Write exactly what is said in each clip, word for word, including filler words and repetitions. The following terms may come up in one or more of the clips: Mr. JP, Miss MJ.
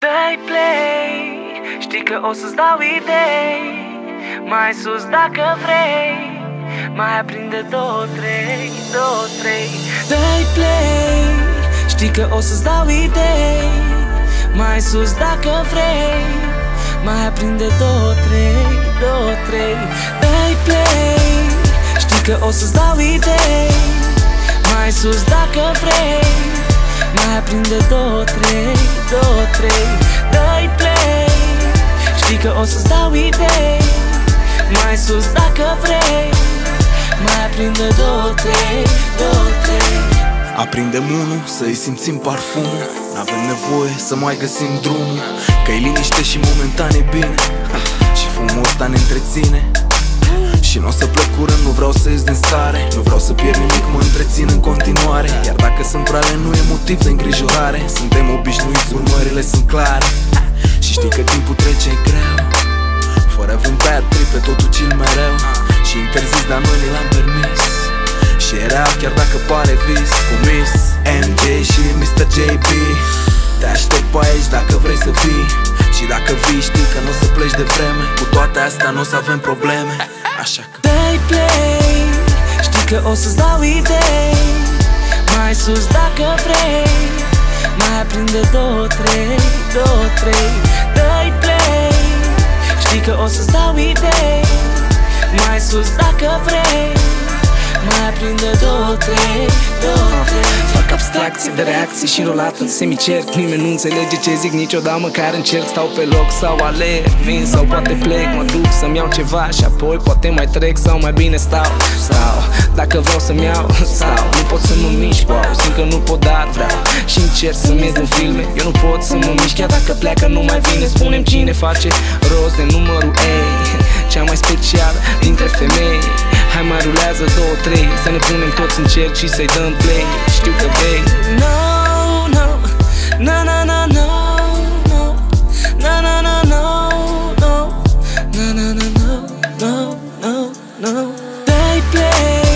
Play, știi că o să-ți dau idei, mai sus dacă vrei, mai aprinde două, trei, două, trei. Dai play, știi că o să-ți dau idei, mai sus dacă vrei, mai aprinde două, trei, două, trei. Dai play, știi că o să-ți dau idei, mai sus dacă vrei, mai aprinde două, trei, două, trei. Dai play, știi că o să-ți dau idei, mai sus dacă vrei, mai aprinde două, trei, două, trei. Aprindem unul să-i simțim parfumul, n-avem nevoie să mai găsim drumul, că-i liniște și momentan e bine, și frumul ăsta ne întreține. Și n-o să plec curând, nu vreau să ies din stare, nu vreau să pierd nimic, mă întrețin în continuare. Iar dacă sunt rale, nu e motiv de îngrijorare, suntem obișnuiți, urmările sunt clare. Și știi că timpul trece greu, fără vreun bad trip, pe totul chill mereu. Și interzis, dar noi ne l-am permis, și era chiar dacă pare vis, cu Miss M J și mister J P. Te aștept pe aici dacă vrei să fii, și dacă vii știi că n-o să pleci de vreme. Cu toate astea n-o să avem probleme. Așa că dai play, știi că o să-ți dau idei, mai sus dacă vrei, mai aprinde două, trei, două, trei. Dai play, știi că o să-ți dau idei, mai sus dacă vrei, mai aprinde două, trei, două, trei. Fac abstracții de reacții și rolat în semicerc, nimeni nu înțelege ce zic niciodată, măcar încerc. Stau pe loc sau alerg, vin sau poate plec, mă duc să-mi iau ceva și apoi poate mai trec, sau mai bine stau, stau, dacă vreau să-mi iau, stau. Nu pot să mă mișc, wow, simt că nu pot, dar vreau și încerc să-mi ies din filme. Eu nu pot să mă mișc, chiar dacă pleacă nu mai vine. Spune-mi cine face rost de numărul ei, cea mai specială dintre femei. Hai mai rulează două, trei, să ne punem toți în cerc și să-i dăm play. Știu că vei. No, no, na, na, na, no, no, na, na, na, no, no, na, na, na, no, no, no, no. Dai play,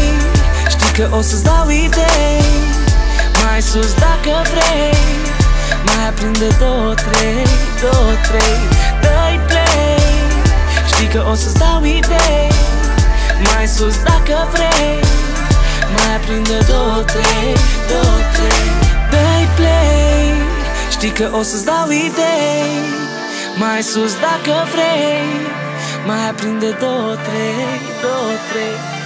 știi că o să-ți dau idei, mai sus dacă vrei, mai aprinde două, trei, două, trei. Dai play, știi că o să-ți dau idei, mai sus dacă vrei, mai aprinde două, trei, două, trei. Dai play, știi că o să-ți dau idei, mai sus dacă vrei, mai aprinde două, trei, două, trei.